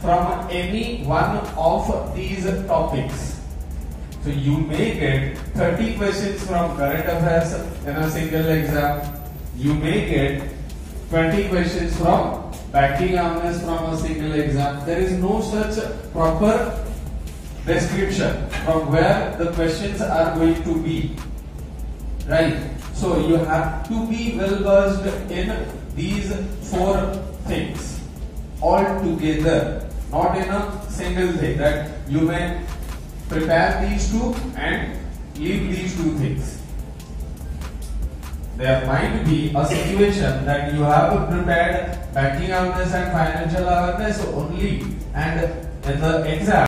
from any one of these topics. So you may get 30 questions from current affairs in a single exam. You may get 20 questions from banking awareness from a single exam. There is no such proper description from where the questions are going to be. Right? So you have to be well versed in these four things all together, not in a single thing. That you may prepare these two and leave these two things. There might be a situation that you have prepared banking awareness and financial awareness only, and in the exam